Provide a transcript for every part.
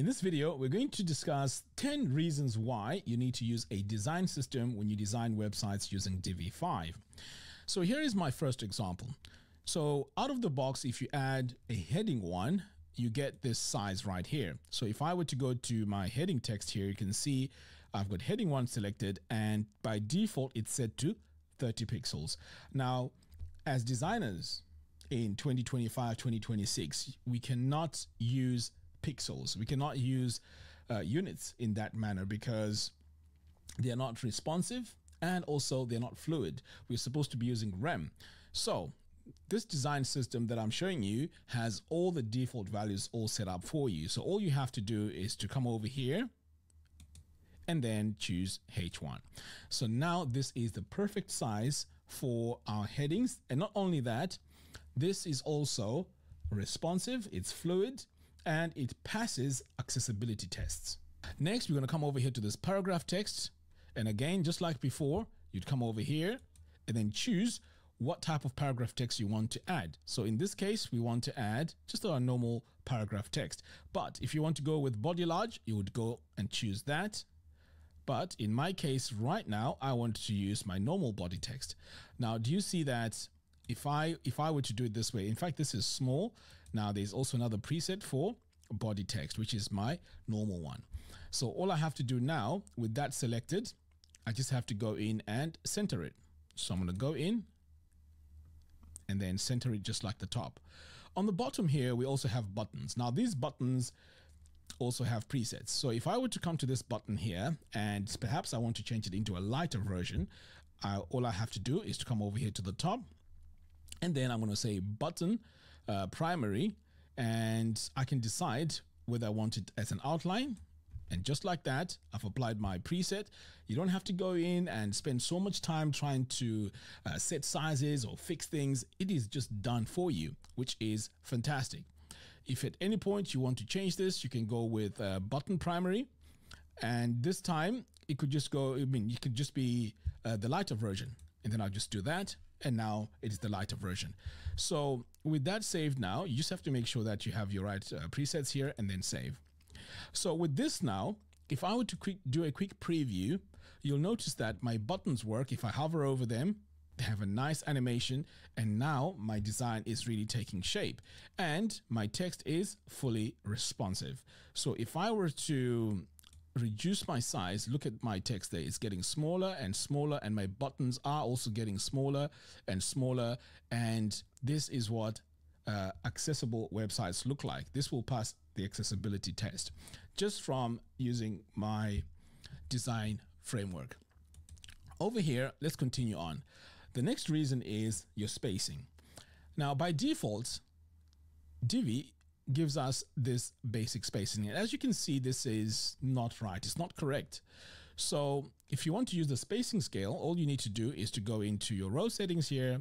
In this video, we're going to discuss 10 reasons why you need to use a design system when you design websites using Divi 5. So here is my first example. So out of the box, if you add a heading one, you get this size right here. So if I were to go to my heading text here, you can see I've got heading one selected, and by default, it's set to 30 pixels. Now, as designers in 2025, 2026, we cannot use pixels. We cannot use units in that manner because they are not responsive and also they're not fluid. We're supposed to be using REM. So this design system that I'm showing you has all the default values all set up for you. So all you have to do is to come over here and then choose H1. So now this is the perfect size for our headings. And not only that, this is also responsive, it's fluid, and it passes accessibility tests. Next, we're going to come over here to this paragraph text. And again, just like before, you'd come over here and then choose what type of paragraph text you want to add. So in this case, we want to add just our normal paragraph text. But if you want to go with body large, you would go and choose that. But in my case right now, I want to use my normal body text. Now, do you see that? If I were to do it this way, in fact, this is small. Now there's also another preset for body text, which is my normal one. So all I have to do now with that selected, I just have to go in and center it. So I'm going to go in and then center it just like the top. On the bottom here, we also have buttons. Now these buttons also have presets. So if I were to come to this button here and perhaps I want to change it into a lighter version, all I have to do is to come over here to the top. And then I'm going to say button primary, and I can decide whether I want it as an outline. And just like that, I've applied my preset. You don't have to go in and spend so much time trying to set sizes or fix things. It is just done for you, which is fantastic. If at any point you want to change this, you can go with button primary. And this time it could just go, I mean, it could just be the lighter version. And then I'll just do that. And now it is the lighter version. So with that saved now, you just have to make sure that you have your right presets here and then save. So with this now, if I were to do a quick preview, you'll notice that my buttons work. If I hover over them, they have a nice animation. And now my design is really taking shape and my text is fully responsive. So if I were to reduce my size, look at my text there, it's getting smaller and smaller, and my buttons are also getting smaller and smaller. And this is what accessible websites look like. This will pass the accessibility test just from using my design framework. Over here, let's continue on. The next reason is your spacing. Now, by default, Divi gives us this basic spacing. And as you can see, this is not right. It's not correct. So if you want to use the spacing scale, all you need to do is to go into your row settings here.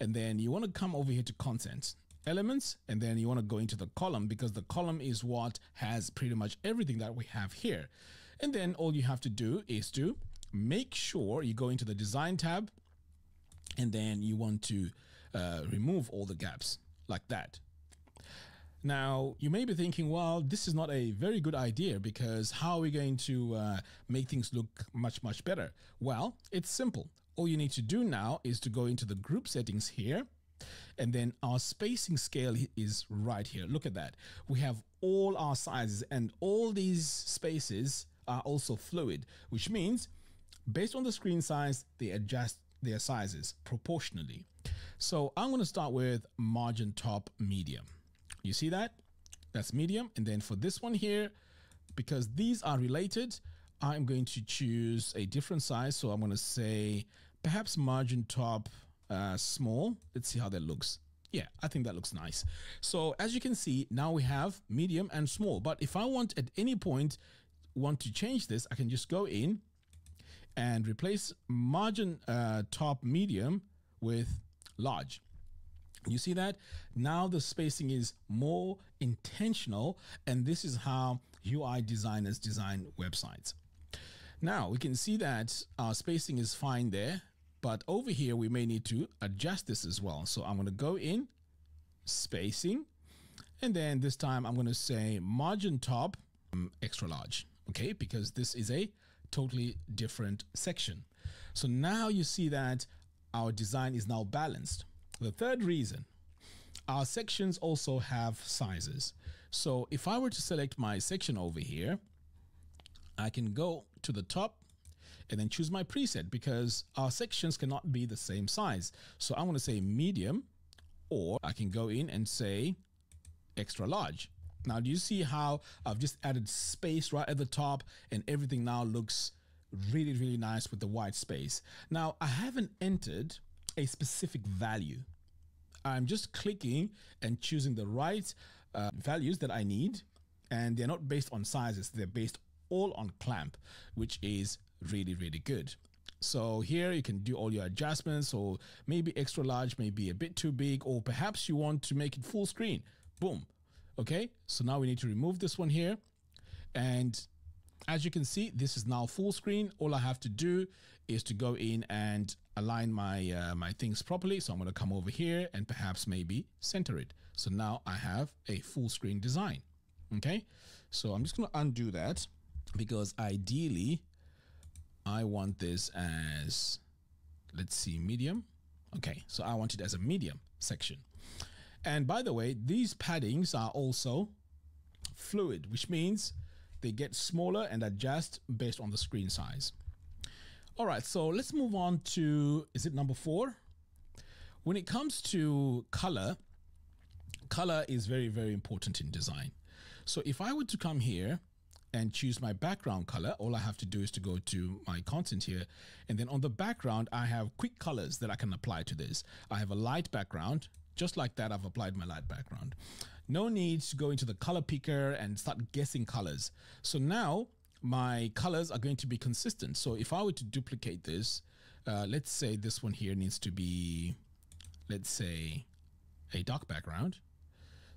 And then you want to come over here to content elements. And then you want to go into the column because the column is what has pretty much everything that we have here. And then all you have to do is to make sure you go into the design tab. And then you want to remove all the gaps like that. Now, you may be thinking, well, this is not a very good idea because how are we going to make things look much, much better? Well, it's simple. All you need to do now is to go into the group settings here. And then our spacing scale is right here. Look at that. We have all our sizes and all these spaces are also fluid, which means based on the screen size, they adjust their sizes proportionally. So I'm going to start with margin top medium. You see that? That's medium. And then for this one here, because these are related, I'm going to choose a different size. So I'm going to say perhaps margin top small. Let's see how that looks. Yeah, I think that looks nice. So as you can see, now we have medium and small. But if I want at any point want to change this, I can just go in and replace margin top medium with large. You see that? Now the spacing is more intentional, and this is how UI designers design websites. Now we can see that our spacing is fine there, but over here we may need to adjust this as well. So I'm going to go in spacing, and then this time I'm going to say margin top extra large, okay? Because this is a totally different section. So now you see that our design is now balanced. The third reason, our sections also have sizes. So if I were to select my section over here, I can go to the top and then choose my preset because our sections cannot be the same size. So I'm going to say medium, or I can go in and say extra large. Now, do you see how I've just added space right at the top and everything now looks really, really nice with the white space. Now, I haven't entered a specific value. I'm just clicking and choosing the right values that I need. And they're not based on sizes. They're based all on clamp, which is really, really good. So here you can do all your adjustments, or maybe extra large, maybe a bit too big, or perhaps you want to make it full screen. Boom. Okay. So now we need to remove this one here. And as you can see, this is now full screen. All I have to do is to go in and align my, my things properly. So I'm going to come over here and perhaps maybe center it. So now I have a full screen design. Okay. So I'm just going to undo that because ideally I want this as, let's see, medium. Okay, so I want it as a medium section. And by the way, these paddings are also fluid, which means they get smaller and adjust based on the screen size. All right, so let's move on to, is it number 4? When it comes to color, color is very, very important in design. So if I were to come here and choose my background color, all I have to do is to go to my content here. And then on the background, I have quick colors that I can apply to this. I have a light background. Just like that, I've applied my light background. No need to go into the color picker and start guessing colors. So now my colors are going to be consistent. So if I were to duplicate this, let's say this one here needs to be, let's say, a dark background.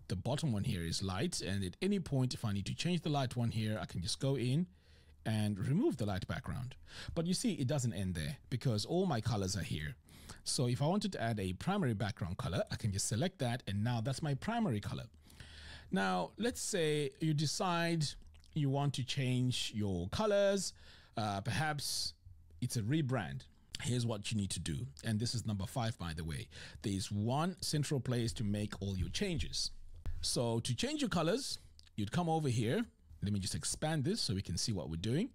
The bottom one here is light, and at any point if I need to change the light one here, I can just go in and remove the light background. But you see, it doesn't end there because all my colors are here. So if I wanted to add a primary background color, I can just select that, and now that's my primary color. Now let's say you decide you want to change your colors, perhaps it's a rebrand. Here's what you need to do, and this is number 5, by the way. There's one central place to make all your changes. So to change your colors, you'd come over here. Let me just expand this so we can see what we're doing.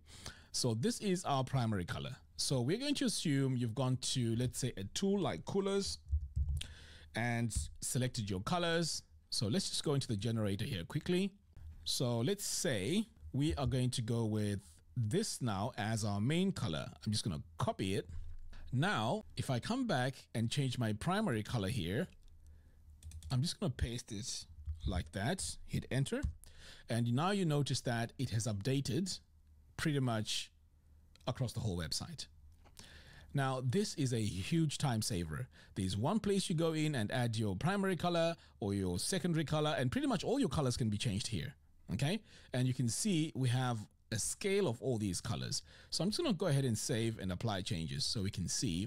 So this is our primary color. So we're going to assume you've gone to, let's say, a tool like Coolers and selected your colors. So let's just go into the generator here quickly. So let's say we are going to go with this now as our main color. I'm just going to copy it. Now, if I come back and change my primary color here, I'm just going to paste this like that, hit enter. And now you notice that it has updated pretty much across the whole website. Now, this is a huge time saver. There's one place you go in and add your primary color or your secondary color, and pretty much all your colors can be changed here. Okay. And you can see we have a scale of all these colors. So I'm just going to go ahead and save and apply changes so we can see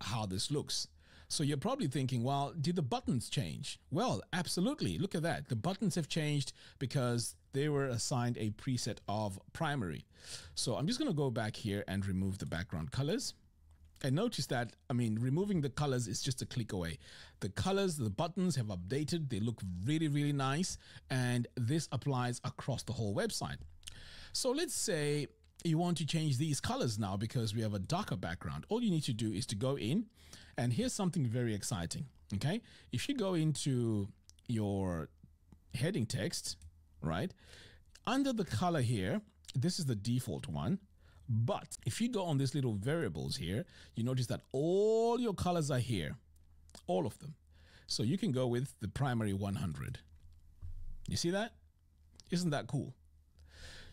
how this looks. So you're probably thinking, well, did the buttons change? Well, absolutely. Look at that. The buttons have changed because they were assigned a preset of primary. So I'm just going to go back here and remove the background colors. And notice that, I mean, removing the colors is just a click away. The colors, the buttons have updated. They look really, really nice. And this applies across the whole website. So let's say you want to change these colors now because we have a darker background. All you need to do is to go in, and here's something very exciting. Okay. If you go into your heading text, right, under the color here, this is the default one. But if you go on these little variables here, you notice that all your colors are here, all of them. So you can go with the primary 100. You see that? Isn't that cool?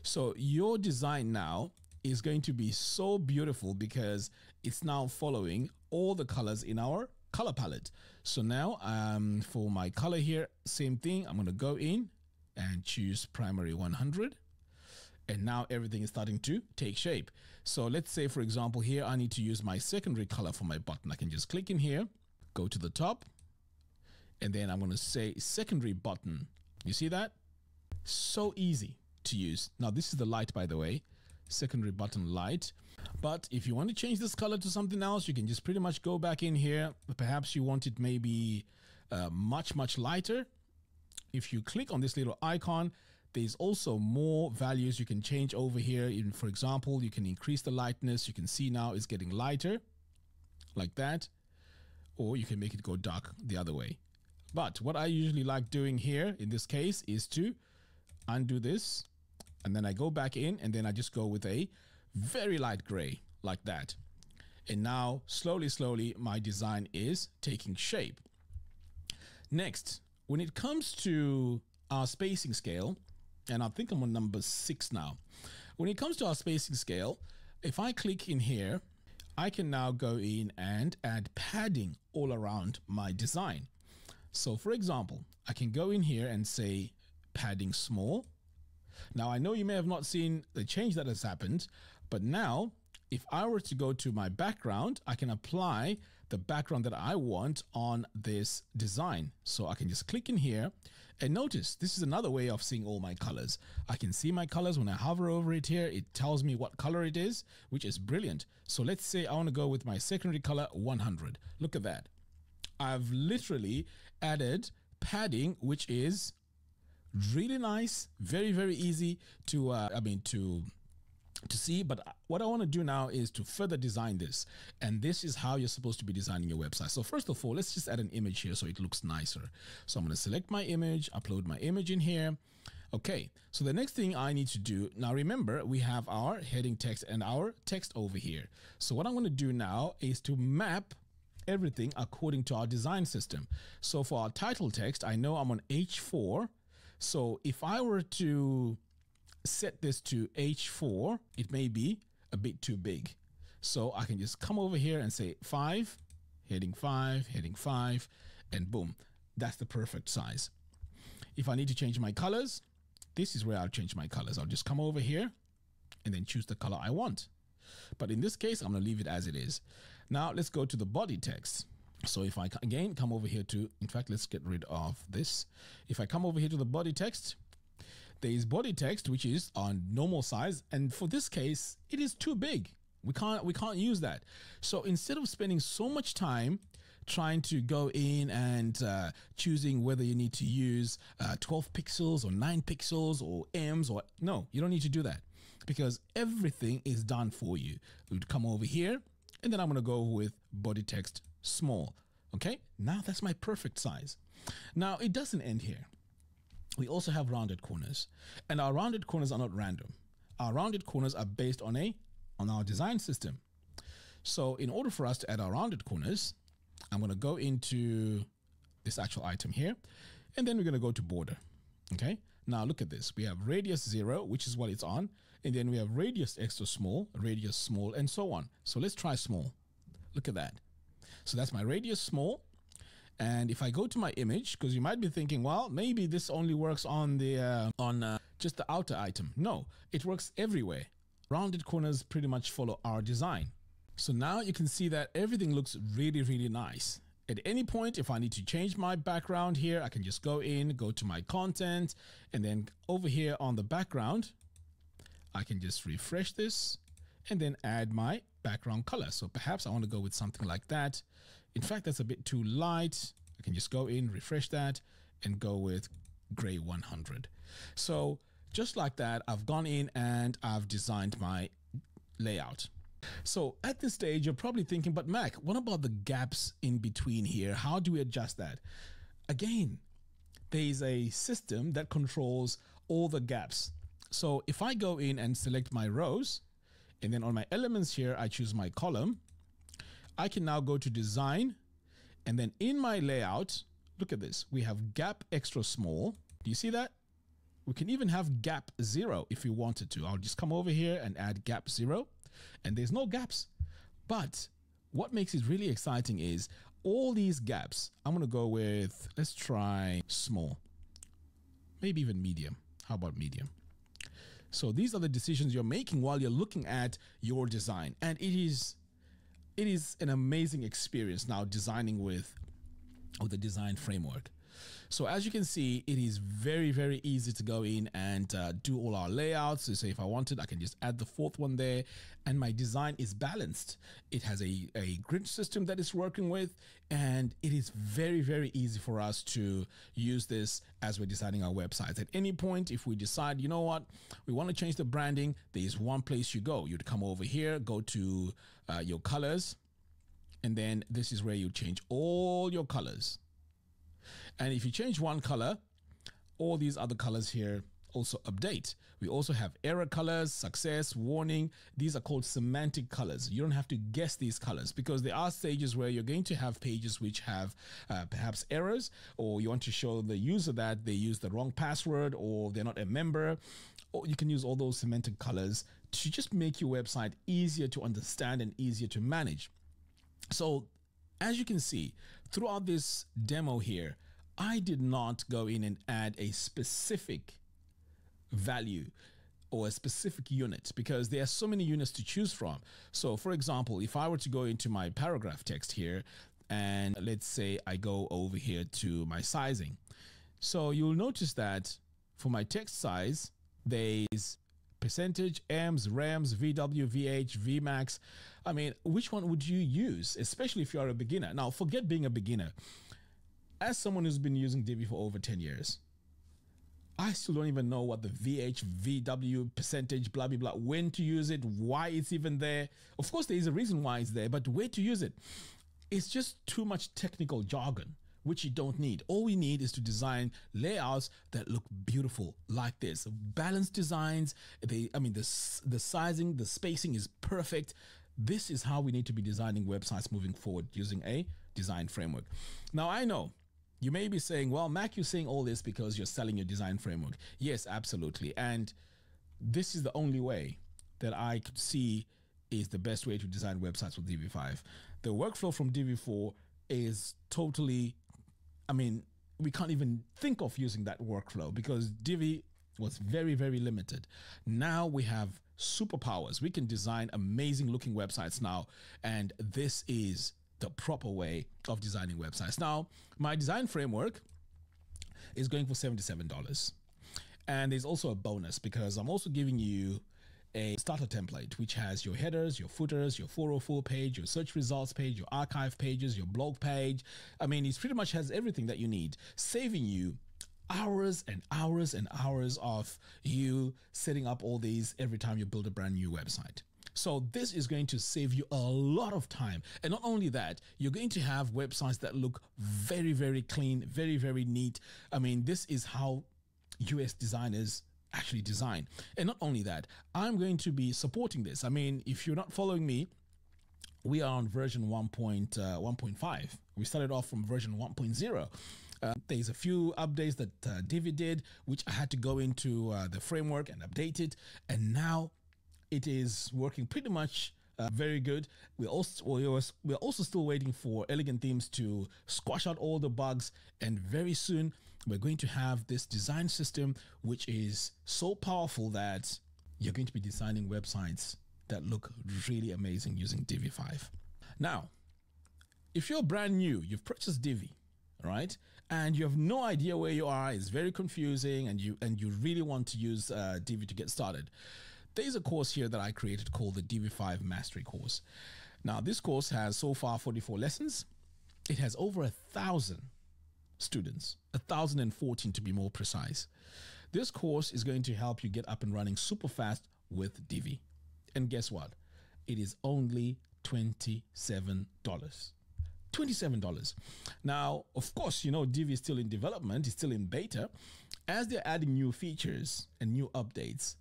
So your design now is going to be so beautiful because it's now following all the colors in our color palette. So now for my color here, same thing. I'm going to go in and choose primary 100. And now everything is starting to take shape. So let's say, for example, here, I need to use my secondary color for my button. I can just click in here, go to the top, and then I'm going to say secondary button. You see that? So easy. to use. Now this is the light, by the way, secondary button light. But if you want to change this color to something else, you can just pretty much go back in here. Perhaps you want it maybe much lighter. If you click on this little icon, there's also more values you can change over here. For example, you can increase the lightness. You can see now it's getting lighter like that, or you can make it go dark the other way. But what I usually like doing here in this case is to undo this, and then I go back in, and then I just go with a very light gray like that. And now slowly, my design is taking shape. Next, when it comes to our spacing scale, and I think I'm on number 6 now. When it comes to our spacing scale, if I click in here, I can now go in and add padding all around my design. So for example, I can go in here and say padding small. Now I know you may have not seen the change that has happened, but now if I were to go to my background, I can apply the background that I want on this design. So I can just click in here, and notice this is another way of seeing all my colors. I can see my colors when I hover over it here. It tells me what color it is, which is brilliant. So let's say I want to go with my secondary color 100. Look at that. I've literally added padding, which is really nice, very easy to to see. But what I want to do now is to further design this, and this is how you're supposed to be designing your website. So first of all, let's just add an image here so it looks nicer. So I'm going to select my image, upload my image in here. Okay, so the next thing I need to do now, remember we have our heading text and our text over here. So what I'm going to do now is to map everything according to our design system. So for our title text, I know I'm on H4. So if I were to set this to H4, it may be a bit too big. So I can just come over here and say 5, heading 5, heading 5, and boom, that's the perfect size. If I need to change my colors, this is where I'll change my colors. I'll just come over here and then choose the color I want. But in this case, I'm going to leave it as it is. Now let's go to the body text. So if I again come over here to, in fact, let's get rid of this. If I come over here to the body text, there is body text, which is on normal size. And for this case, it is too big. We can't use that. So instead of spending so much time trying to go in and choosing whether you need to use 12 pixels or 9 pixels or Ms, or no, you don't need to do that, because everything is done for you. We would come over here, and then I'm going to go with body text small. Okay, now that's my perfect size. Now it doesn't end here. We also have rounded corners, and our rounded corners are not random. Our rounded corners are based on our design system. So in order for us to add our rounded corners, I'm going to go into this actual item here, and then we're going to go to border. Okay, now look at this. We have radius 0, which is what it's on. And then we have radius extra small, radius small, and so on. So let's try small. Look at that. So that's my radius small. And if I go to my image, because you might be thinking, well, maybe this only works on the just the outer item. No, it works everywhere. Rounded corners pretty much follow our design. So now you can see that everything looks really nice. At any point, if I need to change my background here, I can just go in, go to my content, and then over here on the background, I can just refresh this and then add my background color. So perhaps I want to go with something like that. In fact, that's a bit too light. I can just go in, refresh that, and go with gray 100. So just like that, I've gone in and I've designed my layout. So at this stage, you're probably thinking, but Mac, what about the gaps in between here? How do we adjust that? Again, there is a system that controls all the gaps. So if I go in and select my rows, and then on my elements here, I choose my column, I can now go to design, and then in my layout, look at this. We have gap extra small. Do you see that? We can even have gap 0 if we wanted to. I'll just come over here and add gap 0, and there's no gaps. But what makes it really exciting is all these gaps. I'm going to go with, let's try small, maybe even medium. How about medium? So these are the decisions you're making while you're looking at your design. And it is an amazing experience now designing with the design framework. So as you can see, it is very, very easy to go in and do all our layouts. So if I wanted, I can just add the fourth one there, and my design is balanced. It has a grid system that it's working with, and it is very, very easy for us to use this as we're designing our websites. At any point, if we decide, you know what, we want to change the branding, there is one place you go. You'd come over here, go to your colors, and then this is where you change all your colors. And if you change one color, all these other colors here also update. We also have error colors, success, warning. These are called semantic colors. You don't have to guess these colors, because there are stages where you're going to have pages which have perhaps errors, or you want to show the user that they use the wrong password or they're not a member. Or you can use all those semantic colors to just make your website easier to understand and easier to manage. So as you can see, throughout this demo here, I did not go in and add a specific value or a specific unit, because there are so many units to choose from. So for example, if I were to go into my paragraph text here, and let's say I go over here to my sizing. So you'll notice that for my text size, there's percentage, M's, REMs, VW, VH, VMAX. I mean, which one would you use, especially if you are a beginner? Now, forget being a beginner. As someone who's been using Divi for over 10 years, I still don't even know what the VH, VW, percentage, blah, blah, blah, when to use it, why it's even there. Of course, there is a reason why it's there, but where to use it? It's just too much technical jargon, which you don't need. All we need is to design layouts that look beautiful like this. Balanced designs. The sizing, the spacing is perfect. This is how we need to be designing websites moving forward, using a design framework. Now, I know you may be saying, well, Mac, you're saying all this because you're selling your design framework. Yes, absolutely. And this is the only way that I could see is the best way to design websites with Divi 5. The workflow from Divi 4 is totally, I mean, we can't even think of using that workflow, because Divi was very, very limited. Now we have superpowers. We can design amazing looking websites now, and this is the proper way of designing websites. Now, my design framework is going for $77. And there's also a bonus, because I'm also giving you a starter template, which has your headers, your footers, your 404 page, your search results page, your archive pages, your blog page. I mean, it pretty much has everything that you need, saving you hours and hours and hours of you setting up all these every time you build a brand new website. So this is going to save you a lot of time. And not only that, you're going to have websites that look very, very clean, very, very neat. I mean, this is how US designers actually design. And not only that, I'm going to be supporting this. I mean, if you're not following me, we are on version 1.5. We started off from version 1.0. There's a few updates that Divi did, which I had to go into the framework and update it. And now it is working pretty much very good. We're also still waiting for Elegant Themes to squash out all the bugs, and very soon we're going to have this design system which is so powerful that you're going to be designing websites that look really amazing using Divi 5. Now, if you're brand new, you've purchased Divi, right, and you have no idea where you are, it's very confusing, and you really want to use Divi to get started, there's a course here that I created called the Divi 5 Mastery Course. Now, this course has so far 44 lessons. It has over 1,000 students, 1,014 to be more precise. This course is going to help you get up and running super fast with Divi. And guess what? It is only $27. $27. Now, of course, you know, Divi is still in development. It's still in beta. As they're adding new features and new updates,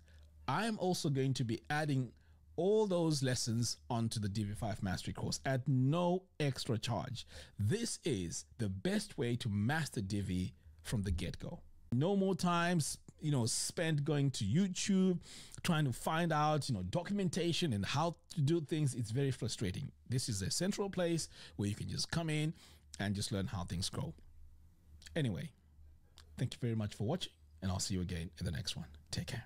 I'm also going to be adding all those lessons onto the Divi 5 Mastery Course at no extra charge. This is the best way to master Divi from the get-go. No more times, you know, spent going to YouTube, trying to find out, you know, documentation and how to do things. It's very frustrating. This is a central place where you can just come in and just learn how things go. Anyway, thank you very much for watching, and I'll see you again in the next one. Take care.